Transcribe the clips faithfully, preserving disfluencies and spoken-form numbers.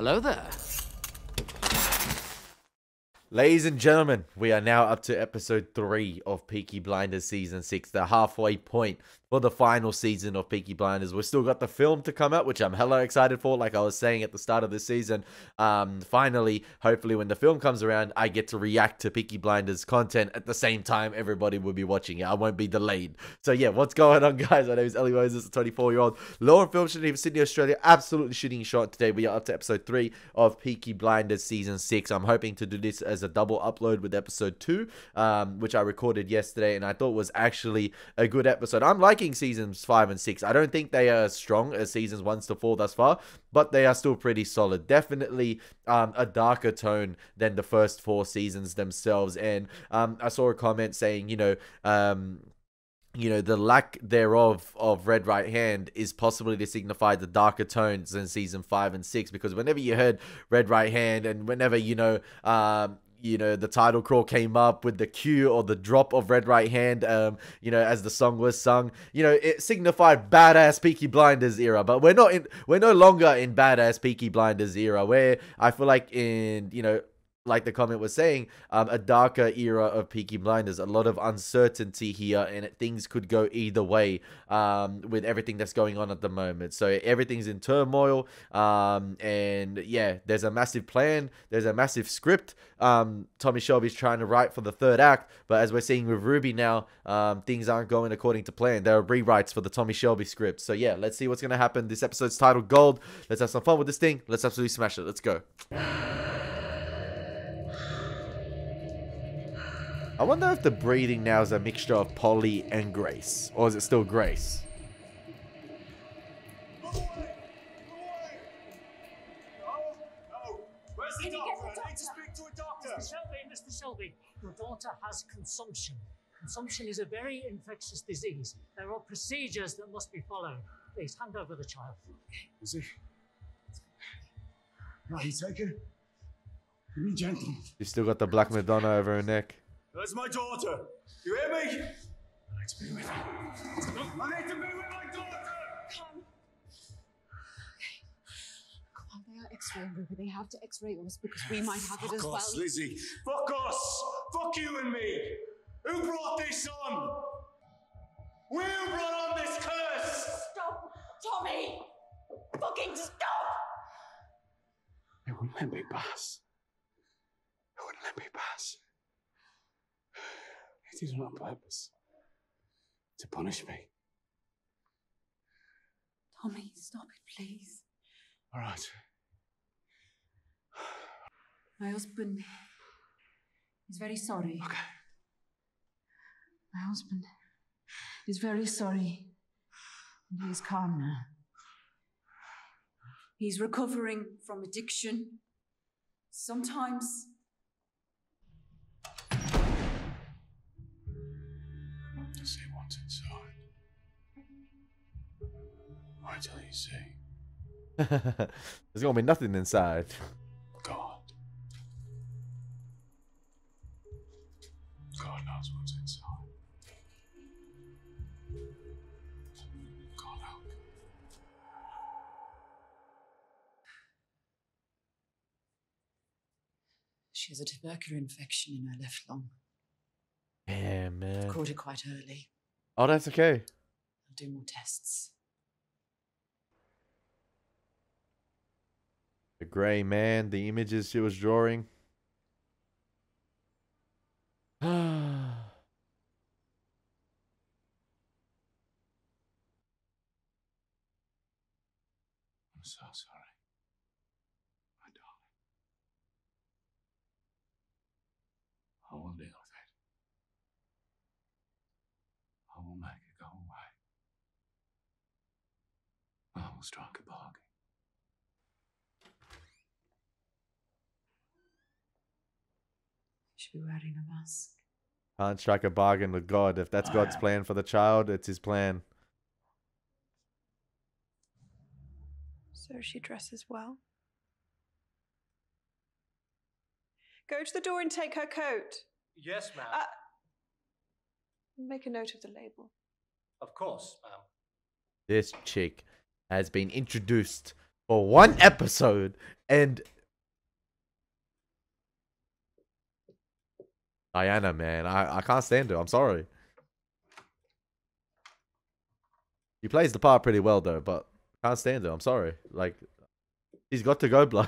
Hello there. Ladies and gentlemen, we are now up to episode three of Peaky Blinders season six, the halfway point for the final season of Peaky Blinders. We've still got the film to come out, which I'm hella excited for, like I was saying at the start of this season. Um, finally, hopefully when the film comes around, I get to react to Peaky Blinders content at the same time everybody will be watching it. I won't be delayed. So yeah, what's going on, guys? My name is Elie Moses, a twenty-four-year-old law and film student in Sydney, Australia. Absolutely shooting shot today. We are up to episode three of Peaky Blinders season six. I'm hoping to do this as a double upload with episode two, um, which I recorded yesterday and I thought was actually a good episode. I'm liking seasons five and six. I don't think they are as strong as seasons one to four thus far, but they are still pretty solid. Definitely um, a darker tone than the first four seasons themselves. And um, I saw a comment saying, you know, um, you know, the lack thereof of Red Right Hand is possibly to signify the darker tones in season five and six, because whenever you heard Red Right Hand and whenever, you know, um, you know, the title crawl came up with the cue or the drop of Red Right Hand, um, you know, as the song was sung, you know, it signified badass Peaky Blinders era. But we're not in, we're no longer in badass Peaky Blinders era, where I feel like in, you know, like the comment was saying, um, a darker era of Peaky Blinders. A lot of uncertainty here, and it, things could go either way um, with everything that's going on at the moment. So everything's in turmoil, um, and yeah, there's a massive plan. There's a massive script um, Tommy Shelby's trying to write for the third act, but as we're seeing with Ruby now, um, things aren't going according to plan. There are rewrites for the Tommy Shelby script. So yeah, let's see what's going to happen. This episode's titled Gold. Let's have some fun with this thing. Let's absolutely smash it. Let's go. I wonder if the breathing now is a mixture of Polly and Grace, or is it still Grace? Can you get the doctor? Mister Shelby, Mister Shelby, your daughter has consumption. Consumption is a very infectious disease. There are procedures that must be followed. Please hand over the child. Is it? Right, you take her. Be gentle. You still got the Black Madonna over her neck. That's my daughter. You hear me? I need to be with her. I need to be with my daughter. Come. Come on, they are X-raying, Ruby. They have to X-ray us because we might have it as well. Fuck us, Lizzie. Fuck us. Fuck you and me. Who brought this on? We brought on this curse. Stop, Tommy. Fucking stop. They wouldn't let me pass. They wouldn't let me pass. He did it on purpose. To punish me. Tommy, stop it, please. All right. My husband is very sorry. Okay. My husband is very sorry. And he is calm now. He's recovering from addiction. Sometimes... see what's inside. I tell you, see. There's gonna be nothing inside. God. God knows what's inside. God help. She has a tubercular infection in her left lung. Yeah, man. I caught it quite early. Oh, that's okay. I'll do more tests. The grey man, the images she was drawing. I'm so sorry. My darling. I will deal. We'll strike a bargain. You should be wearing a mask. Can't strike a bargain with God. If that's God's plan for the child, it's his plan. So she dresses well. Go to the door and take her coat. Yes, ma'am. Uh, make a note of the label. Of course, ma'am. This chick has been introduced for one episode, and Diana, man, I, I can't stand her. I'm sorry. She plays the part pretty well, though, but can't stand her. I'm sorry. Like, she's got to go, blood.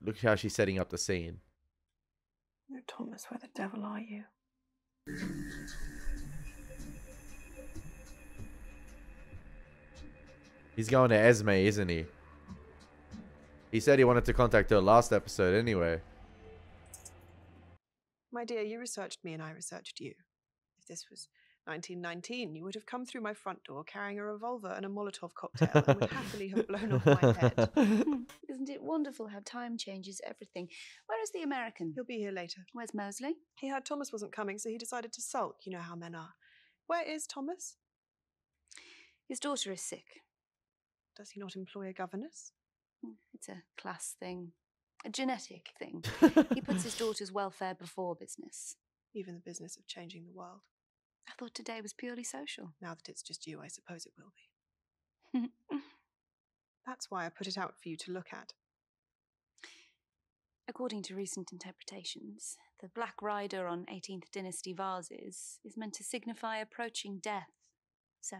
Look how she's setting up the scene. No, Thomas, where the devil are you? He's going to Esme, isn't he? He said he wanted to contact her last episode anyway. My dear, you researched me and I researched you. If this was nineteen nineteen, you would have come through my front door carrying a revolver and a Molotov cocktail and would happily have blown off my head. Isn't it wonderful how time changes everything? Where is the American? He'll be here later. Where's Mosley? He heard Thomas wasn't coming, so he decided to sulk. You know how men are. Where is Thomas? His daughter is sick. Does he not employ a governess? It's a class thing. A genetic thing. He puts his daughter's welfare before business. Even the business of changing the world. I thought today was purely social. Now that it's just you, I suppose it will be. That's why I put it out for you to look at. According to recent interpretations, the black rider on eighteenth Dynasty vases is meant to signify approaching death. So,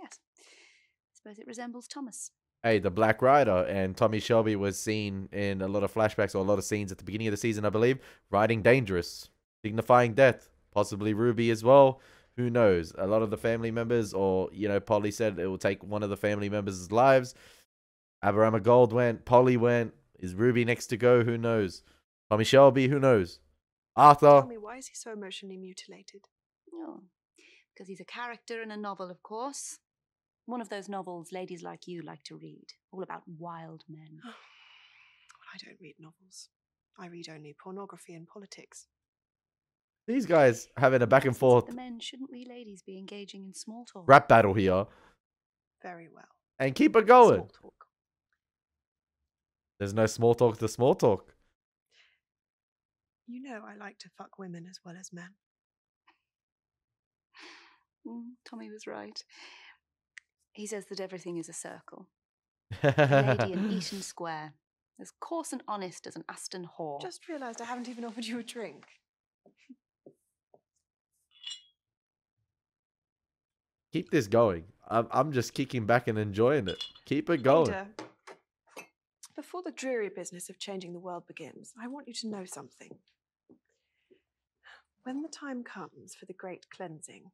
yes, I suppose it resembles Thomas. Hey, the Black Rider, and Tommy Shelby was seen in a lot of flashbacks or a lot of scenes at the beginning of the season, I believe, riding dangerous, signifying death, possibly Ruby as well. Who knows? A lot of the family members, or, you know, Polly said it will take one of the family members' lives. Aberama Gold went, Polly went, is Ruby next to go? Who knows? Tommy Shelby, who knows? Arthur. Tell me, why is he so emotionally mutilated? Oh, because he's a character in a novel, of course. One of those novels ladies like you like to read, all about wild men. Well, I don't read novels. I read only pornography and politics. These guys having a back and forth. The men, shouldn't we ladies be engaging in small talk? Rap battle here. Very well. And keep it going. Small talk. There's no small talk to small talk. You know I like to fuck women as well as men. Mm, Tommy was right. He says that everything is a circle. A lady in Eaton Square. As coarse and honest as an Aston whore. Just realised I haven't even offered you a drink. Keep this going. I'm, I'm just kicking back and enjoying it. Keep it going. Ada, before the dreary business of changing the world begins, I want you to know something. When the time comes for the great cleansing,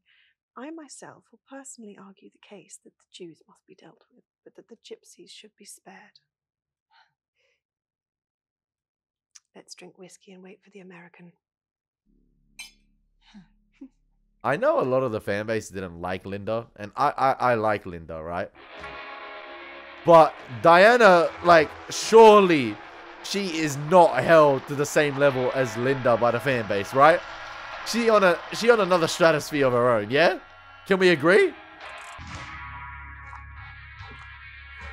I myself will personally argue the case that the Jews must be dealt with, but that the gypsies should be spared. Let's drink whiskey and wait for the American. I know a lot of the fan base didn't like Linda, and I, I, I like Linda, right? But Diana, like, surely she is not held to the same level as Linda by the fan base, right? She on a she on another stratosphere of her own, yeah? Can we agree?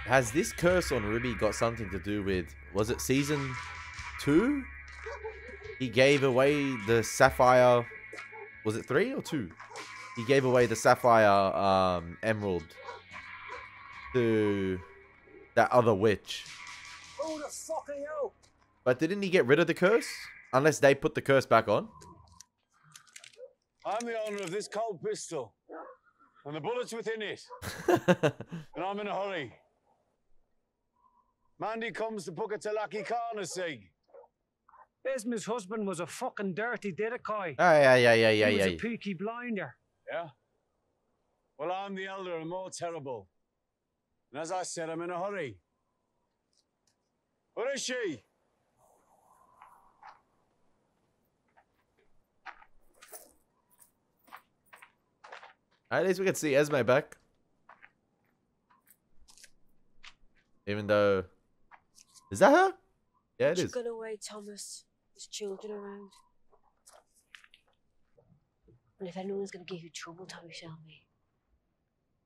Has this curse on Ruby got something to do with, was it season two? He gave away the sapphire, was it three or two? He gave away the sapphire um, emerald to that other witch. Who the fuck are you? But didn't he get rid of the curse? Unless they put the curse back on. I'm the owner of this cold pistol, and the bullet's within it, and I'm in a hurry. Mandy comes to Pukatalaki Karnasig. Esme's husband was a fucking dirty dedekai. Oh, yeah, yeah, yeah, yeah, he yeah. He was a Peaky Blinder. Yeah? Well, I'm the elder and more terrible. And as I said, I'm in a hurry. Where is she? At least we can see Esme back. Even though... Is that her? Yeah, it is. She's gone away, Thomas. There's children around. And if anyone's going to give you trouble, Tommy Shelby,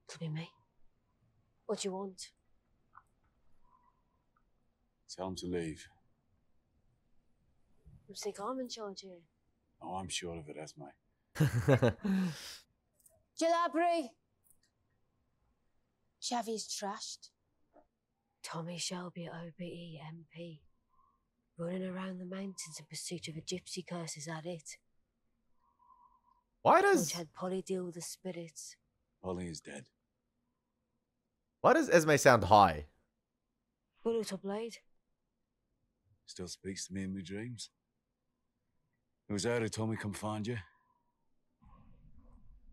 it'll be me. What do you want? Tell him to leave. You think I'm in charge here? Oh, I'm sure of it, Esme. Jalabri. Shavy's trashed. Tommy Shelby, O B E, M P. Running around the mountains in pursuit of a gypsy curse, is that it? Why does... Which had Polly deal with the spirits. Polly is dead. Why does Esme sound high? Bullet or blade? Still speaks to me in my dreams. It was her who told me come find you.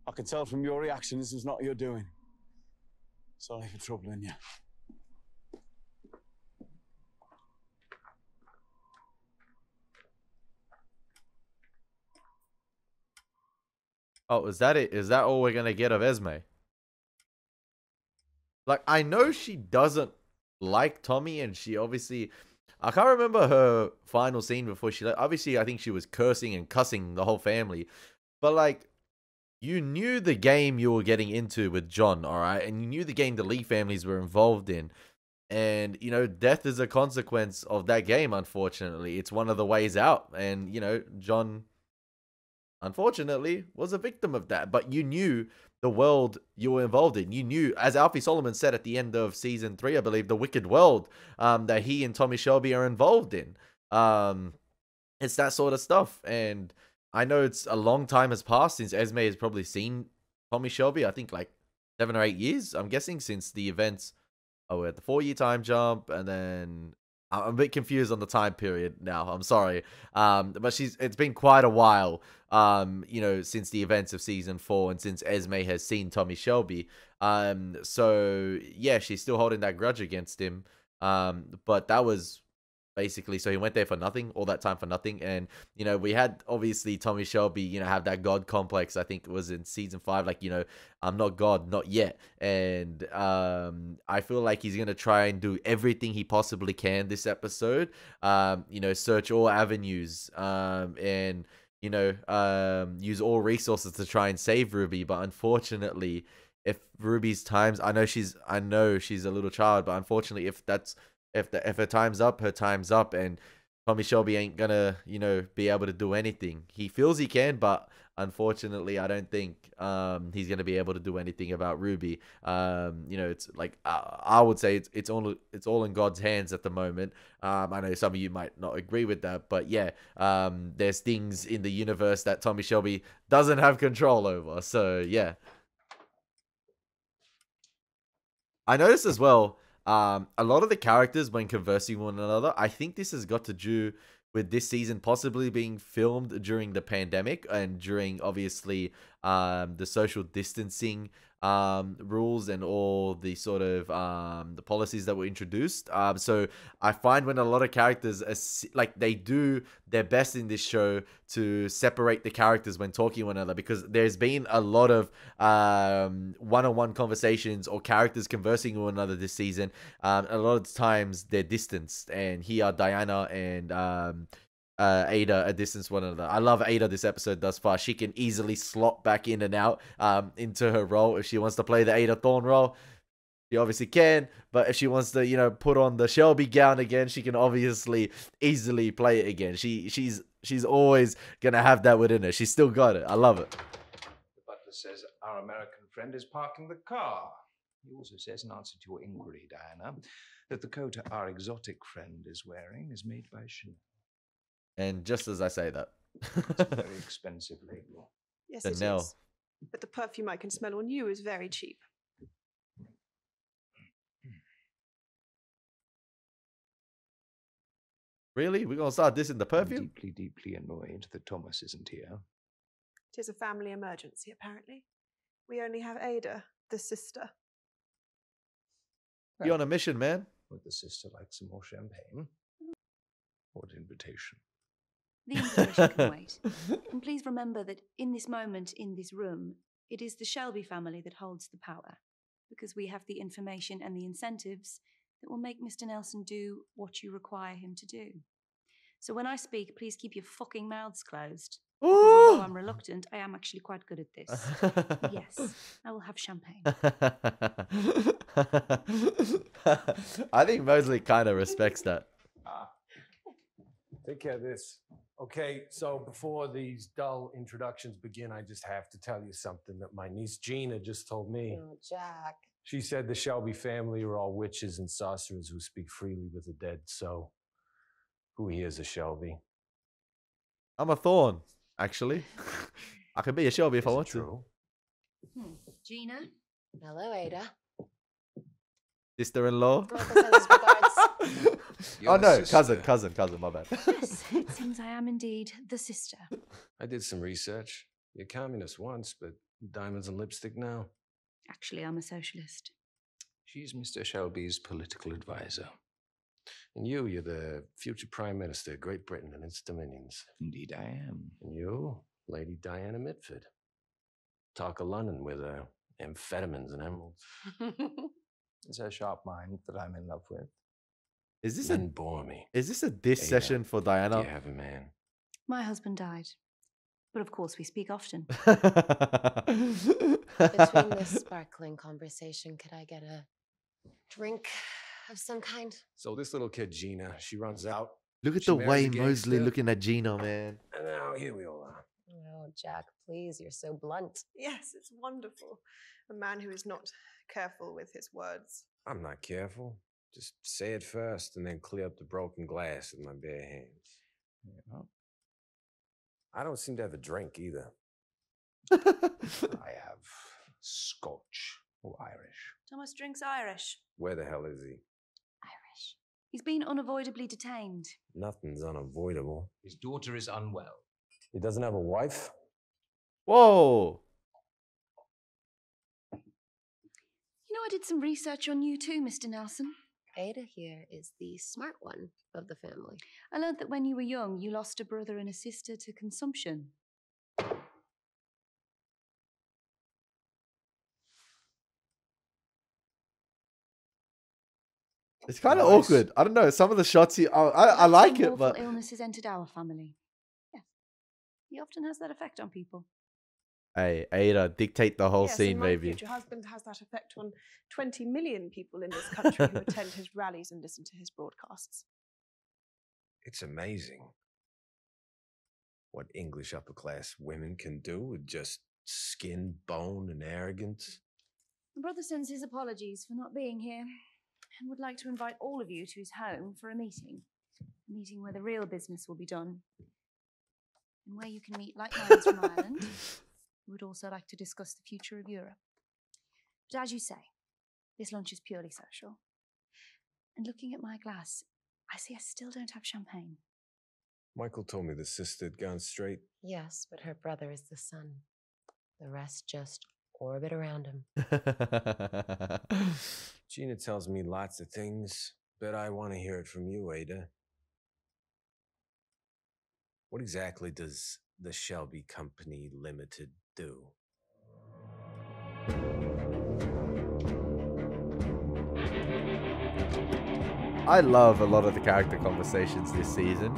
I can tell from your reaction this is not your doing. Sorry for troubling you. Oh, is that it? Is that all we're gonna get of Esme? Like, I know she doesn't like Tommy, and she obviously... I can't remember her final scene before she left. Obviously, I think she was cursing and cussing the whole family. But, like, you knew the game you were getting into with John, alright? And you knew the game the Lee families were involved in. And, you know, death is a consequence of that game, unfortunately. It's one of the ways out. And, you know, John... unfortunately, was a victim of that. But you knew the world you were involved in. You knew, as Alfie Solomon said at the end of season three, I believe, the wicked world um, that he and Tommy Shelby are involved in. Um, it's that sort of stuff. And I know it's a long time has passed since Esme has probably seen Tommy Shelby. I think like seven or eight years, I'm guessing, since the events. Oh, we had the four-year time jump, and then... I'm a bit confused on the time period now. I'm sorry. Um, but she's it's been quite a while, um, you know, since the events of season four and since Esme has seen Tommy Shelby. Um, so, yeah, she's still holding that grudge against him. Um, but that was basically, so he went there for nothing, all that time for nothing. And, you know, we had obviously Tommy Shelby, you know, have that God complex. I think it was in season five, like, you know, I'm not God, not yet. And um, I feel like he's going to try and do everything he possibly can this episode, um, you know, search all avenues um, and, you know, um, use all resources to try and save Ruby. But unfortunately, if Ruby's times, I know she's, I know she's a little child, but unfortunately, if that's, If, the, if her time's up, her time's up, and Tommy Shelby ain't gonna, you know, be able to do anything. He feels he can, but unfortunately, I don't think um, he's gonna be able to do anything about Ruby. Um, you know, it's like I, I would say it's it's all it's all in God's hands at the moment. Um, I know some of you might not agree with that, but yeah, um, there's things in the universe that Tommy Shelby doesn't have control over. So yeah, I noticed as well. Um, a lot of the characters, when conversing with one another, I think this has got to do with this season possibly being filmed during the pandemic and during, obviously, um, the social distancing um, rules and all the sort of um, the policies that were introduced. Um, so I find when a lot of characters, are, like, they do their best in this show to separate the characters when talking to one another, because there's been a lot of um, one-on-one conversations or characters conversing with one another this season. Um, a lot of times they're distanced, and here are Diana and um, uh, Ada are distanced one another. I love Ada this episode thus far. She can easily slot back in and out um, into her role if she wants to play the Ada Thorne role. She obviously can, but if she wants to, you know, put on the Shelby gown again, she can obviously easily play it again. She she's she's always gonna have that within her. She's still got it. I love it. The butler says our American friend is parking the car. He also says, in answer to your inquiry, Diana, that the coat our exotic friend is wearing is made by Chanel. And just as I say that, it's a very expensive label. Yes, it is. But the perfume I can smell on you is very cheap. Really? We're going to start dissing the perfume? I'm deeply, deeply annoyed that Thomas isn't here. It is a family emergency, apparently. We only have Ada, the sister. Well, you're on a mission, man. Would the sister like some more champagne? Or an invitation? The invitation can wait. And please remember that in this moment, in this room, it is the Shelby family that holds the power, because we have the information and the incentives that will make Mister Nelson do what you require him to do. So when I speak, please keep your fucking mouths closed. Ooh! Because although I'm reluctant, I am actually quite good at this. Yes, I will have champagne. I think Mosley kind of respects that. Ah, take care of this. Okay, so before these dull introductions begin, I just have to tell you something that my niece Gina just told me. Oh, Jack. She said the Shelby family are all witches and sorcerers who speak freely with the dead, so who here is a Shelby? I'm a Thorne, actually. I could be a Shelby if is I want to. Hmm. Gina. Hello, Ada. Sister-in-law. Oh no, sister. cousin, cousin, cousin, my bad. Yes, it seems I am indeed the sister. I did some research. You're communist once, but diamonds and lipstick now. Actually, I'm a socialist. She's Mister Shelby's political advisor. And you, you're the future Prime Minister of Great Britain and its dominions. Indeed I am. And you, Lady Diana Mitford. Talk of London with her amphetamines and emeralds. It's her sharp mind that I'm in love with. Is this then a bore me? Is this a diss Ada, session for Diana? Do you have a man? My husband died, but of course we speak often. Between this sparkling conversation, could I get a drink of some kind? So this little kid Gina, she runs out. Look at the way Mosley looking at Gina, man. And now here we all are. Oh, Jack, please, you're so blunt. Yes, it's wonderful. A man who is not careful with his words. I'm not careful. Just say it first and then clear up the broken glass with my bare hands. Yeah. I don't seem to have a drink either. I have Scotch or Irish. Thomas drinks Irish. Where the hell is he? Irish. He's been unavoidably detained. Nothing's unavoidable. His daughter is unwell. He doesn't have a wife? Whoa! You know, I did some research on you too, Mister Nelson. Ada here is the smart one of the family. I learned that when you were young, you lost a brother and a sister to consumption. It's kind of nice. Awkward. I don't know. Some of the shots he... I, I, I like it, but... illness has entered our family. Yeah. He often has that effect on people. Hey, Ada, dictate the whole yes, scene, maybe. Your husband has that effect on twenty million people in this country who attend his rallies and listen to his broadcasts. It's amazing what English upper-class women can do with just skin, bone, and arrogance. My brother sends his apologies for not being here and would like to invite all of you to his home for a meeting. A meeting where the real business will be done and where you can meet like-minded from Ireland. We would also like to discuss the future of Europe. But as you say, this lunch is purely social. And looking at my glass, I see I still don't have champagne. Michael told me the sister had gone straight. Yes, but her brother is the sun. The rest just orbit around him. Gina tells me lots of things, but I want to hear it from you, Ada. What exactly does the Shelby Company Limited do? I love a lot of the character conversations this season.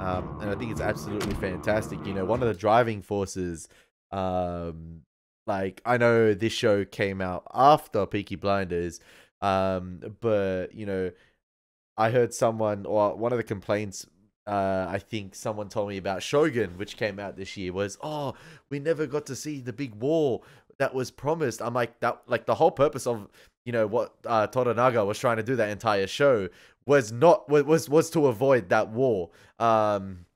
Um, and I think it's absolutely fantastic. You know, one of the driving forces, um, like, I know this show came out after Peaky Blinders, um, but, you know, I heard someone, or one of the complaints Uh, I think someone told me about Shogun, which came out this year, was, oh, we never got to see the big war that was promised. I'm like, that, like the whole purpose of, you know, what uh, Toranaga was trying to do that entire show was not, was, was to avoid that war um,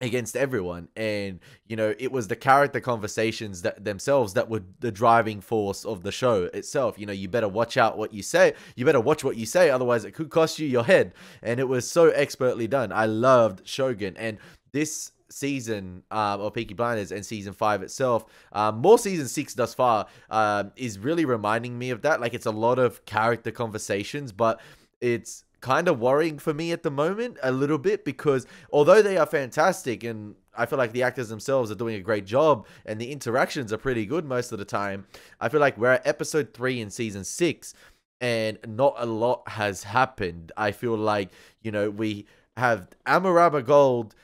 against everyone. And, you know, it was the character conversations that themselves that were the driving force of the show itself. You know, you better watch out what you say. You better watch what you say. Otherwise it could cost you your head. And it was so expertly done. I loved Shogun. And this season um, of Peaky Blinders and season five itself, um, more season six thus far, um, is really reminding me of that. Like, it's a lot of character conversations, but it's kind of worrying for me at the moment a little bit, because although they are fantastic and I feel like the actors themselves are doing a great job and the interactions are pretty good most of the time, I feel like we're at episode three in season six and not a lot has happened. I feel like, you know, we have Aberama Gold,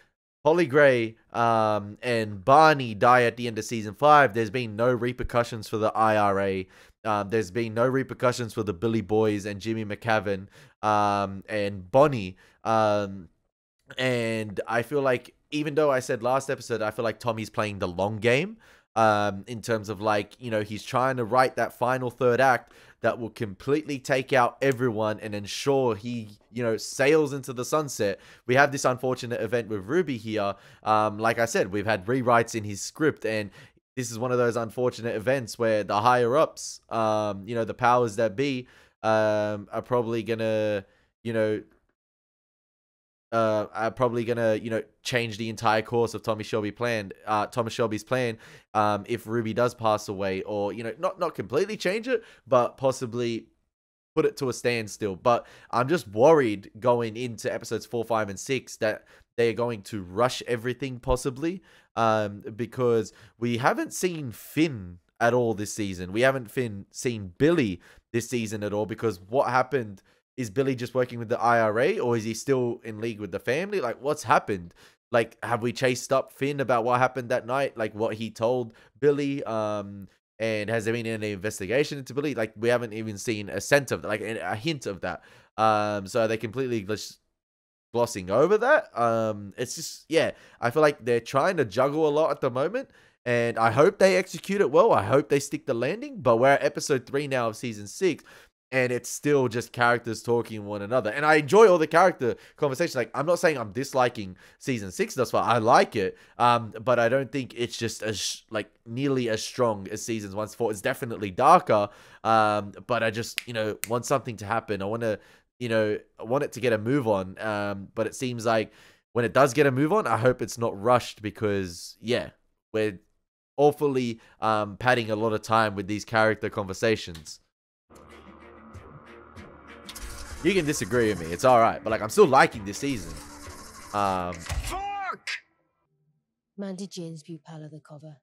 Polly Gray, um, and Barney die at the end of season five. There's been no repercussions for the I R A. Um, there's been no repercussions for the Billy Boys and Jimmy McCavern um, and Bonnie. Um, and I feel like even though I said last episode, I feel like Tommy's playing the long game, um, in terms of like, you know, he's trying to write that final third act that will completely take out everyone and ensure he, you know, sails into the sunset. We have this unfortunate event with Ruby here. Um, like I said, we've had rewrites in his script, and this is one of those unfortunate events where the higher ups, um, you know, the powers that be, um, are probably gonna, you know, uh, are probably gonna, you know, change the entire course of Tommy Shelby plan, uh, Thomas Shelby's plan, um, if Ruby does pass away, or, you know, not not completely change it, but possibly put it to a standstill. But I'm just worried going into episodes four, five, and six that they are going to rush everything possibly, um, because we haven't seen Finn at all this season. We haven't Finn seen Billy this season at all, because what happened? Is Billy just working with the I R A, or is he still in league with the family? Like, what's happened? Like, have we chased up Finn about what happened that night? Like, what he told Billy? Um, and has there been any investigation into Billy? Like, we haven't even seen a sense of that, like a hint of that. Um, so they completely just glossing over that. Um, it's just, yeah, I feel like they're trying to juggle a lot at the moment, and I hope they execute it well. I hope they stick the landing. But we're at episode three now of season six. And it's still just characters talking one another. And I enjoy all the character conversations. Like, I'm not saying I'm disliking season six thus far. I like it. Um, but I don't think it's just as, like, nearly as strong as seasons one to four. It's definitely darker. Um, but I just, you know, want something to happen. I want to, you know, I want it to get a move on. Um, but it seems like when it does get a move on, I hope it's not rushed, because, yeah, we're awfully um, padding a lot of time with these character conversations. You can disagree with me, it's alright, but like, I'm still liking this season. Um Fuck! Mandy Jane's view pal of the cover.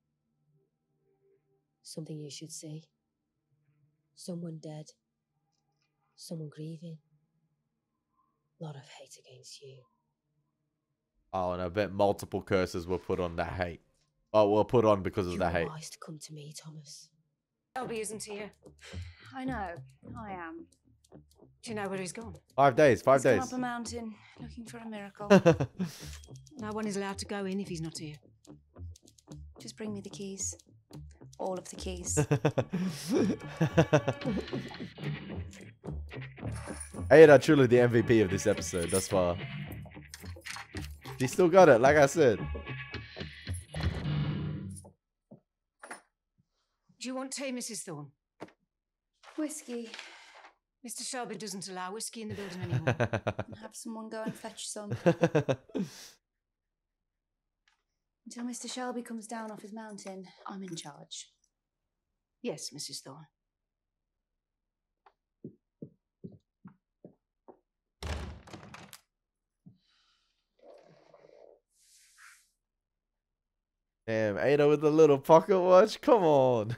Something you should see. Someone dead. Someone grieving. A lot of hate against you. Oh, and I bet multiple curses were put on that hate. Oh, were put on because of that hate. You're wise to come to me, Thomas. Shelby isn't here. I know, I am. Do you know where he's gone? Five days, five he's days. He's gone up a mountain, looking for a miracle. No one is allowed to go in if he's not here. Just bring me the keys. All of the keys. Ada, truly the M V P of this episode thus far. She still got it, like I said. Do you want tea, Missus Thorne? Whiskey. Mister Shelby doesn't allow whiskey in the building anymore. Have someone go and fetch some. Until Mister Shelby comes down off his mountain, I'm in charge. Yes, Missus Thorne. Damn, Ada with the little pocket watch. Come on.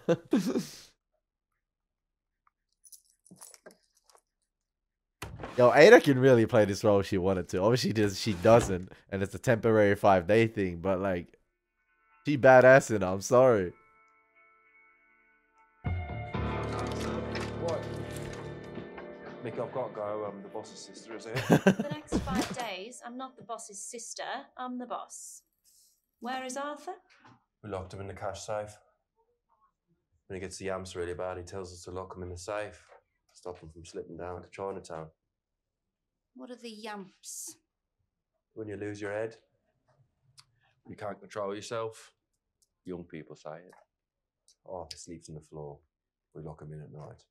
Yo, Ada can really play this role if she wanted to. Obviously, she does, she doesn't, and it's a temporary five-day thing. But like, she badassin'. I'm sorry. What? Nick, I've got to go. Um, the boss's sister is here. For the next five days, I'm not the boss's sister. I'm the boss. Where is Arthur? We locked him in the cash safe. When he gets the amps really bad, he tells us to lock him in the safe. Stop him from slipping down to Chinatown. What are the yamps? When you lose your head, you can't control yourself. Young people say it. Arthur sleeps on the floor. We lock him in at night.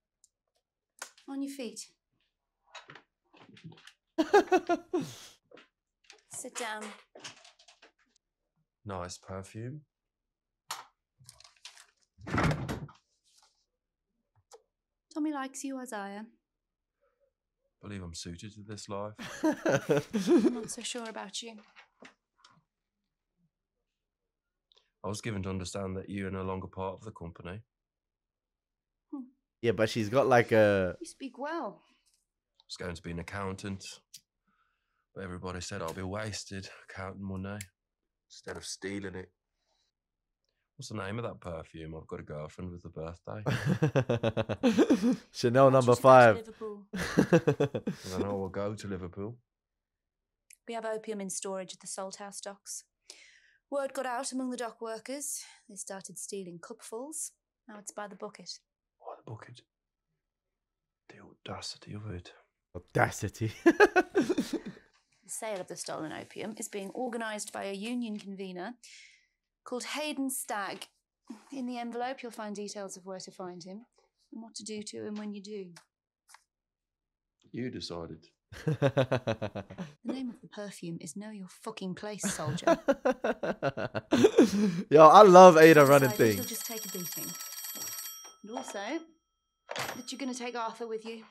On your feet. Sit down. Nice perfume. Tommy likes you, Isaiah. I believe I'm suited to this life. I'm not so sure about you. I was given to understand that you are no longer part of the company. Hmm. Yeah, but she's got like a... You speak well. I was going to be an accountant. But everybody said I'll be wasted counting money instead of stealing it. What's the name of that perfume? I've got a girlfriend with a birthday. Chanel number five. I know we'll go to Liverpool. We have opium in storage at the Salthouse docks. Word got out among the dock workers. They started stealing cupfuls. Now it's by the bucket. By the bucket? The audacity of it. Audacity. The sale of the stolen opium is being organised by a union convener called Hayden Stagg. In the envelope, you'll find details of where to find him and what to do to him when you do. You decided. The name of the perfume is Know Your Fucking Place, soldier. Yo, I love Ada running things. You'll just take a beating. And also, that you're going to take Arthur with you.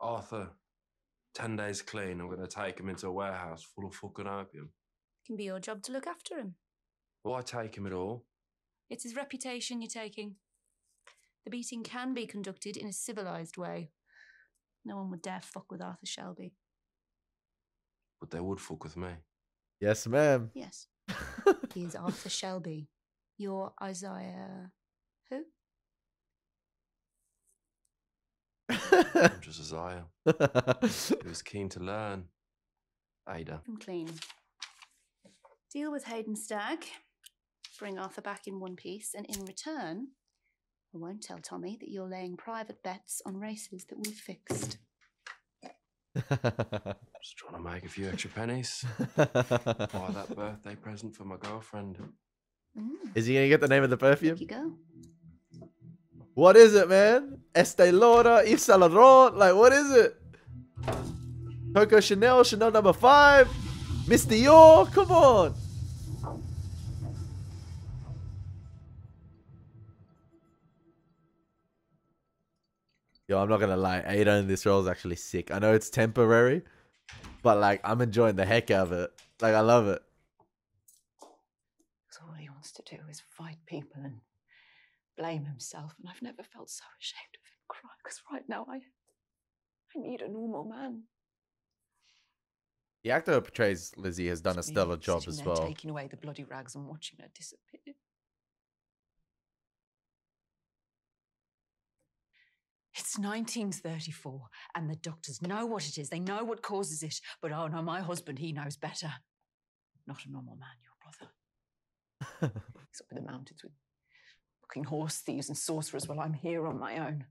Arthur, ten days clean, I'm going to take him into a warehouse full of fucking opium. It can be your job to look after him. Why take him at all? It's his reputation you're taking. The beating can be conducted in a civilised way. No one would dare fuck with Arthur Shelby. But they would fuck with me. Yes, ma'am. Yes. He is Arthur Shelby. You're Isaiah... who? I'm just Isaiah. He was keen to learn. Ada. I'm clean. Deal with Hayden Stagg. Bring Arthur back in one piece, and in return... I won't tell Tommy that you're laying private bets on races that we've fixed. Just trying to make a few extra pennies. Buy that birthday present for my girlfriend. Mm. Is he going to get the name of the perfume? There you go. What is it, man? Estee Lauder, Yves Saint Laurent. Like, what is it? Coco Chanel, Chanel number five. Miss Dior, come on. Yo, I'm not gonna lie, Ada in this role is actually sick. I know it's temporary, but like, I'm enjoying the heck out of it. Like, I love it. Because all he wants to do is fight people and blame himself, and I've never felt so ashamed of him crying, because right now I, I need a normal man. The actor who portrays Lizzie has done it's a stellar job as well. Taking away the bloody rags and watching her disappear. It's nineteen thirty-four, and the doctors know what it is. They know what causes it. But oh no, my husband, he knows better. Not a normal man, your brother. He's up in the mountains with fucking horse thieves and sorcerers while I'm here on my own.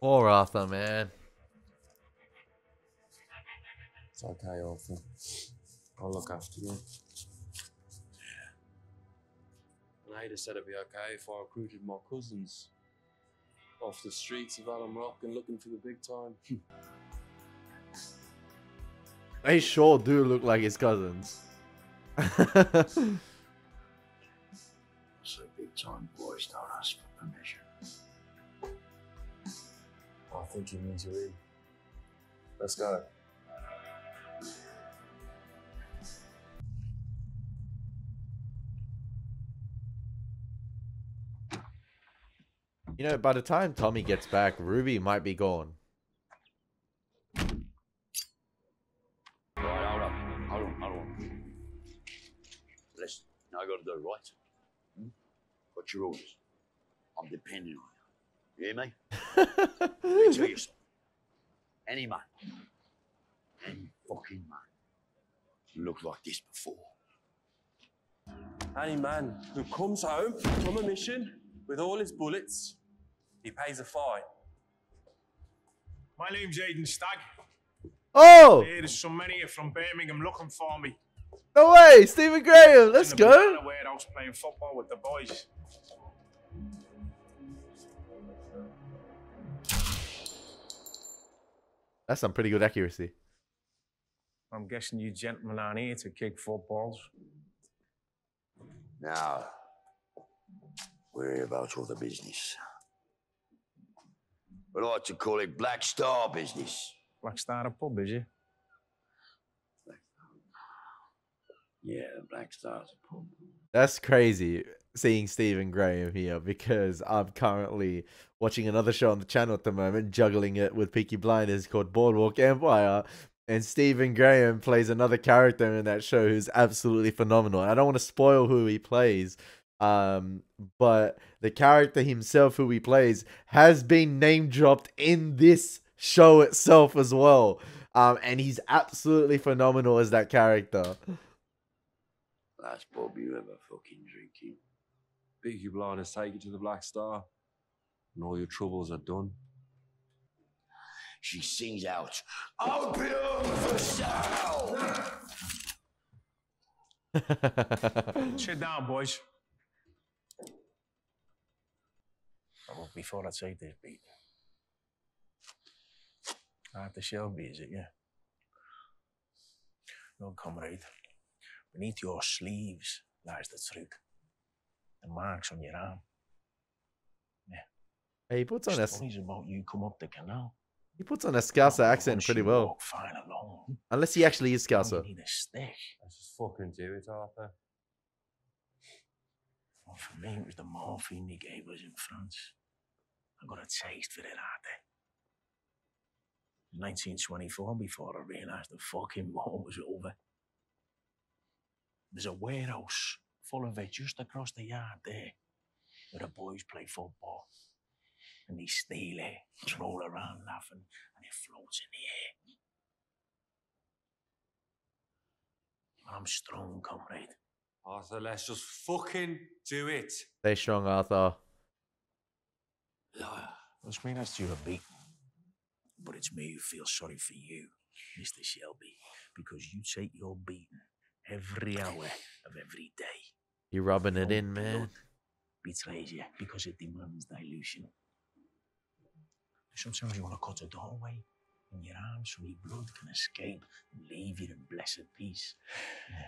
Poor Arthur, man. It's okay, Arthur. I'll look after you. Ada said it'd be okay if I recruited my cousins off the streets of Alum Rock and looking for the big time. They sure do look like his cousins. So big time boys don't ask for permission. I think he means you in. Let's go. You know, by the time Tommy gets back, Ruby might be gone. Right, hold on, hold on, hold on. Listen, you know I gotta do right. Hmm? What's your orders? I'm depending on you. You hear me? You tell yourself. Any man, any fucking man, looked like this before. Any man who comes home from a mission with all his bullets, he pays a fine. My name's Hayden Stagg. Oh! There's so many here from Birmingham looking for me. No way! Stephen Graham, let's go! I'm in the warehouse playing football with the boys. That's some pretty good accuracy. I'm guessing you gentlemen aren't here to kick footballs. No. We're here about all the business. We like to call it Black Star business. Black Star a pub, is it? Black Star. Yeah, Black Star's a pub. That's crazy seeing Stephen Graham here, because I'm currently watching another show on the channel at the moment, juggling it with Peaky Blinders called Boardwalk Empire. And Stephen Graham plays another character in that show who's absolutely phenomenal. I don't want to spoil who he plays. Um, but the character himself who he plays has been name dropped in this show itself as well. Um, and he's absolutely phenomenal as that character. That's Bobby River fucking drinking. Peaky Blinders, take you to the Black Star. And all your troubles are done. She sings out, "Opium for sale!" Shit down, boys. Well, before I take this beat, Arthur Shelby, is it, yeah? No, comrade. Beneath your sleeves lies the truth. The marks on your arm. Yeah. He puts on a... Stories about you come up the canal. He puts on a Scouser accent pretty well. Fine alone. Unless he actually is Scouser. Let's just fucking do it, Arthur. Well, for me, it was the morphine he gave us in France. I got a taste for it, Arthur. nineteen twenty-four, before I realised the fucking war was over. There's a warehouse full of it just across the yard there, where the boys play football. And they steal it, troll around laughing, and it floats in the air. I'm strong, comrade. Arthur, let's just fucking do it. Stay strong, Arthur. Must mean that's you a beat. But it's me who feels sorry for you, Mister Shelby, because you take your beating every hour of every day. You're rubbing it in, man. Betrays you because it demands dilution. Sometimes you want to cut a doorway in your arms so your blood can escape and leave you in blessed peace. Yeah.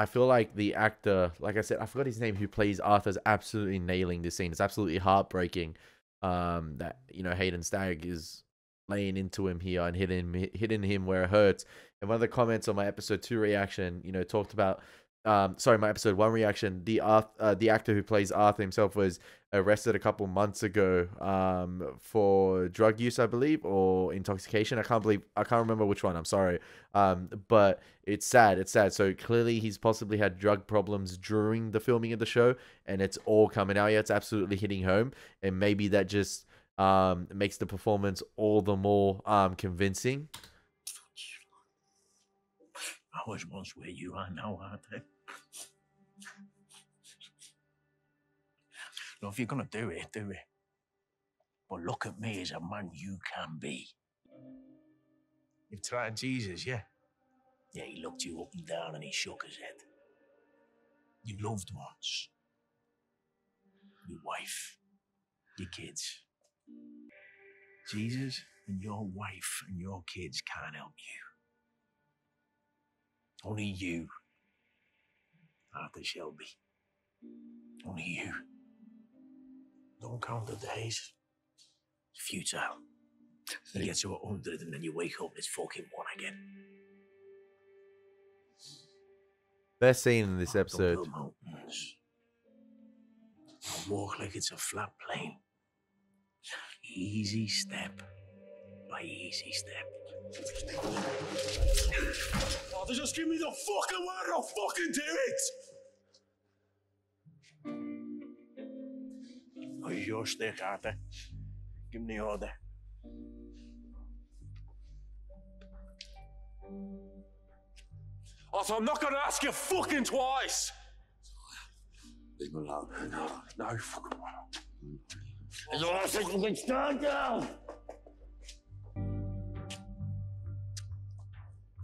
I feel like the actor, like I said, I forgot his name, who plays Arthur's absolutely nailing this scene. It's absolutely heartbreaking um, that, you know, Hayden Stagg is laying into him here and hitting, hitting him where it hurts. And one of the comments on my episode two reaction, you know, talked about... Um, sorry, my episode one reaction, the Arth uh, the actor who plays Arthur himself was arrested a couple months ago um, for drug use, I believe, or intoxication. I can't believe, I can't remember which one. I'm sorry. Um, but it's sad. It's sad. So clearly he's possibly had drug problems during the filming of the show, and it's all coming out. Yeah, it's absolutely hitting home. And maybe that just um, makes the performance all the more um, convincing. I was once where you are now, Arthur. Now, if you're going to do it, do it. But look at me as a man you can be. You've tried Jesus, yeah? Yeah, he looked you up and down and he shook his head. Your loved ones. Your wife. Your kids. Jesus and your wife and your kids can't help you. Only you, Arthur Shelby. Only you. Don't count the days. It's futile. You get to a hundred and then you wake up and it's fucking one again. Best scene in this episode. Don't build mountains. Don't walk like it's a flat plain. Easy step by easy step. Oh, just give me the fucking word, I'll fucking do it! Oh, your stick, Arthur. Give me the order. Arthur, I'm not gonna ask you fucking twice! Leave me alone. No, no, fucking one. As long as you can stand down!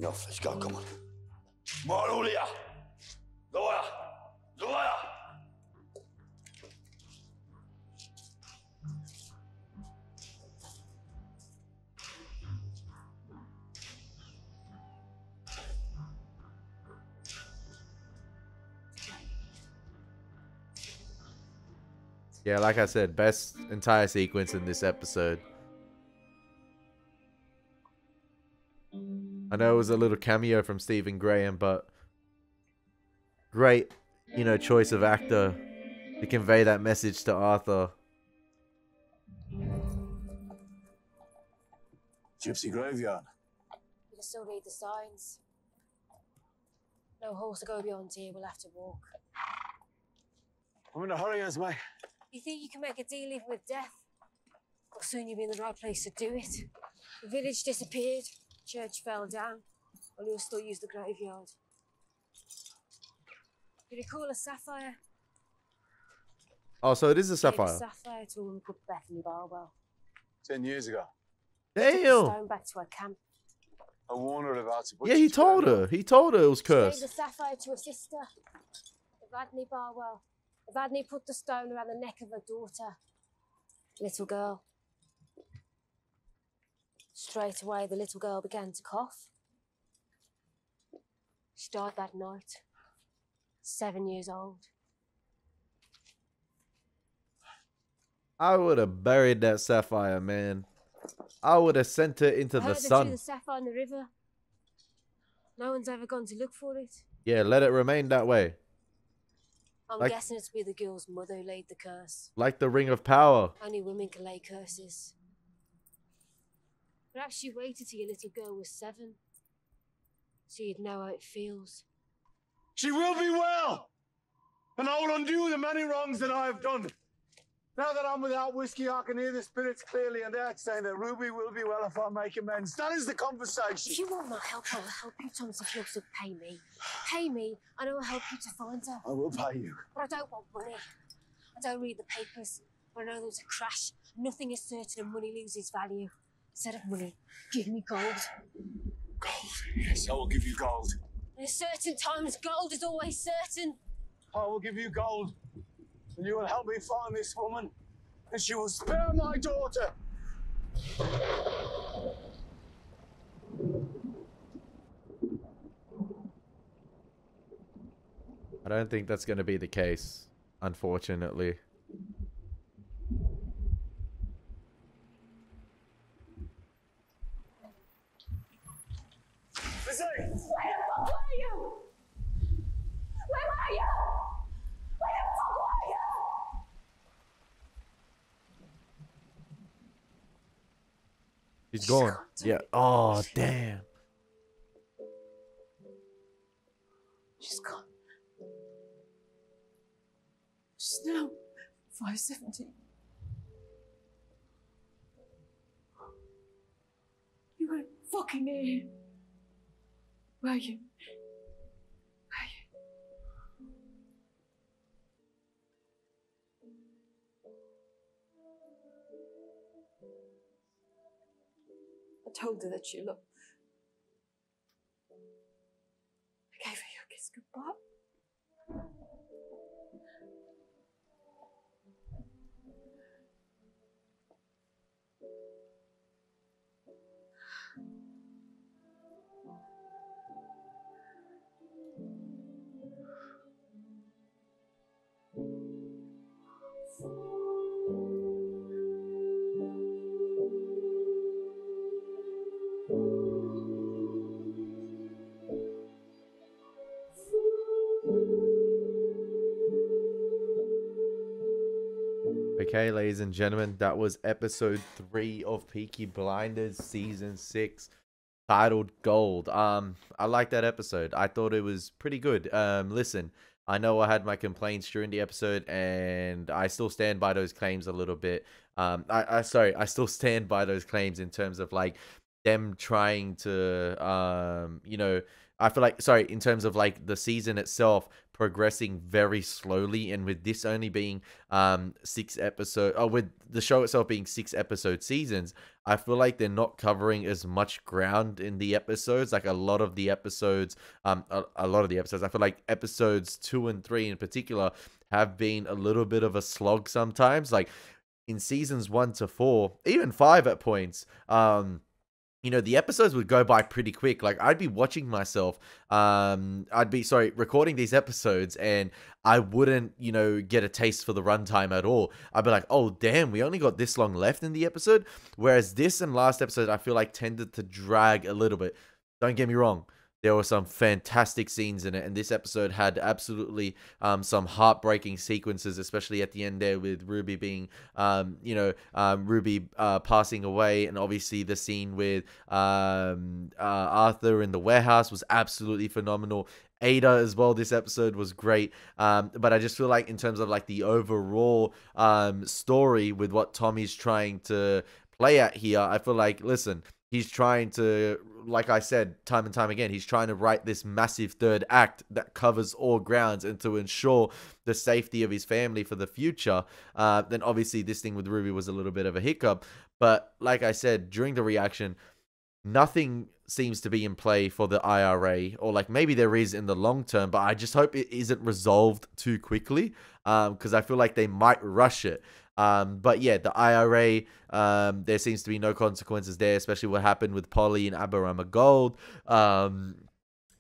No, let's go, come on. More earlier. Lower. Lower. Yeah, like I said, best entire sequence in this episode. I know it was a little cameo from Stephen Graham, but great, you know, choice of actor to convey that message to Arthur. Gypsy graveyard. You can still read the signs. No horse to go beyond here, we'll have to walk. I'm in a hurry, Esme. You think you can make a deal even with death? Well, soon you'll be in the right place to do it. The village disappeared, church fell down, and you'll still use the graveyard. You recall a sapphire? Oh, so it is a sapphire. I gave a sapphire to a woman called Bethany Barwell. Ten years ago. Damn. Took the stone back to her camp. I warned her about it. Yeah, he told her. He told her it was cursed. She gave the sapphire to her sister, Bradley Barwell. Evadne put the stone around the neck of her daughter, little girl. Straight away, the little girl began to cough. She died that night, seven years old. I would have buried that sapphire, man. I would have sent her into the sun. The sapphire in the river. No one's ever gone to look for it. Yeah, let it remain that way. I'm like, guessing it's be the girl's mother who laid the curse. Like the Ring of Power. Only women can lay curses. Perhaps she waited till your little girl was seven, so you'd know how it feels. She will be well, and I will undo the many wrongs that I have done. Now that I'm without whiskey, I can hear the spirits clearly, and they're saying that Ruby will be well if I make amends. That is the conversation. If you want my help, I'll help you, Thomas, if you also pay me. Pay me, and I will help you to find her. I will pay you. But I don't want money. I don't read the papers. When I know there's a crash, nothing is certain and money loses value. Instead of money, give me gold. Gold? Yes, I will give you gold. In a certain times, gold is always certain. I will give you gold. And you will help me find this woman, and she will spare my daughter. I don't think that's going to be the case, unfortunately. Lizzie! Where were you? Where were you? He's gone. Yeah. Oh, damn. She's gone. She's now five seventy. You weren't fucking near him, were you? Told her that you loved. I gave her your kiss goodbye. Okay, ladies and gentlemen, that was episode three of Peaky Blinders season six, titled Gold. Um, I liked that episode. I thought it was pretty good. Um, listen, I know I had my complaints during the episode, and I still stand by those claims a little bit. Um, I, I sorry, I still stand by those claims in terms of like them trying to, um, you know, I feel like sorry in terms of like the season itself progressing very slowly, and with this only being um six episode, oh, with the show itself being six episode seasons, I feel like they're not covering as much ground in the episodes. Like a lot of the episodes, um, a, a lot of the episodes, I feel like episodes two and three in particular have been a little bit of a slog sometimes. Like in seasons one to four, even five at points, um. You know, the episodes would go by pretty quick. Like, I'd be watching myself, um, I'd be, sorry, recording these episodes, and I wouldn't, you know, get a taste for the runtime at all. I'd be like, oh, damn, we only got this long left in the episode. Whereas this and last episode, I feel like tended to drag a little bit. Don't get me wrong. There were some fantastic scenes in it, and this episode had absolutely um, some heartbreaking sequences, especially at the end there with Ruby being, um, you know, um, Ruby uh, passing away, and obviously the scene with um, uh, Arthur in the warehouse was absolutely phenomenal. Ada as well, this episode was great, um, but I just feel like in terms of like the overall um, story with what Tommy's trying to play at here, I feel like, listen, he's trying to, like I said, time and time again, he's trying to write this massive third act that covers all grounds and to ensure the safety of his family for the future. Uh, then obviously this thing with Ruby was a little bit of a hiccup. But like I said, during the reaction, nothing seems to be in play for the I R A, or like maybe there is in the long term, but I just hope it isn't resolved too quickly, because um, I feel like they might rush it. Um, but yeah, the I R A, um, there seems to be no consequences there, especially what happened with Polly and Aberama Gold. Um,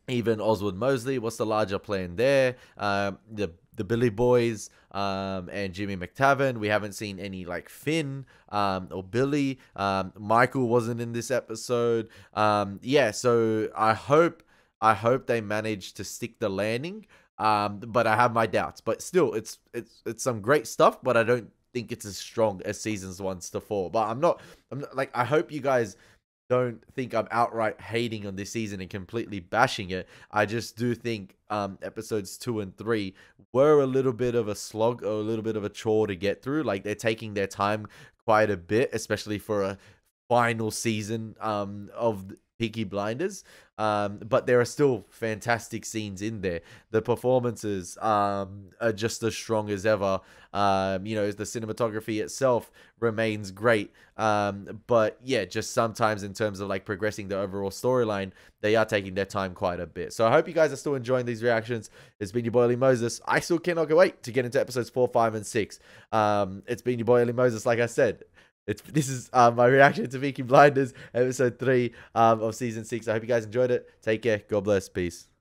even Oswald Mosley, what's the larger plan there? Um, the the Billy Boys um, and Jimmy McCavern, we haven't seen any like Finn um, or Billy. Um, Michael wasn't in this episode. Um, yeah, so I hope I hope they manage to stick the landing. Um, but I have my doubts. But still, it's it's it's some great stuff. But I don't think it's as strong as seasons ones to four. But I'm not, I'm not like, I hope you guys don't think I'm outright hating on this season and completely bashing it. I just do think um episodes two and three were a little bit of a slog, or a little bit of a chore to get through. Like, they're taking their time quite a bit, especially for a final season um of Peaky Blinders, um but there are still fantastic scenes in there. The performances um are just as strong as ever. Um you know, the cinematography itself remains great, um but yeah, just sometimes in terms of like progressing the overall storyline, they are taking their time quite a bit. So I hope you guys are still enjoying these reactions. It's been your boy Elie Moses. I still cannot wait to get into episodes four, five, and six. Um it's been your boy Elie Moses. Like I said, It's, this is uh, my reaction to Peaky Blinders, episode three um, of season six. I hope you guys enjoyed it. Take care. God bless. Peace.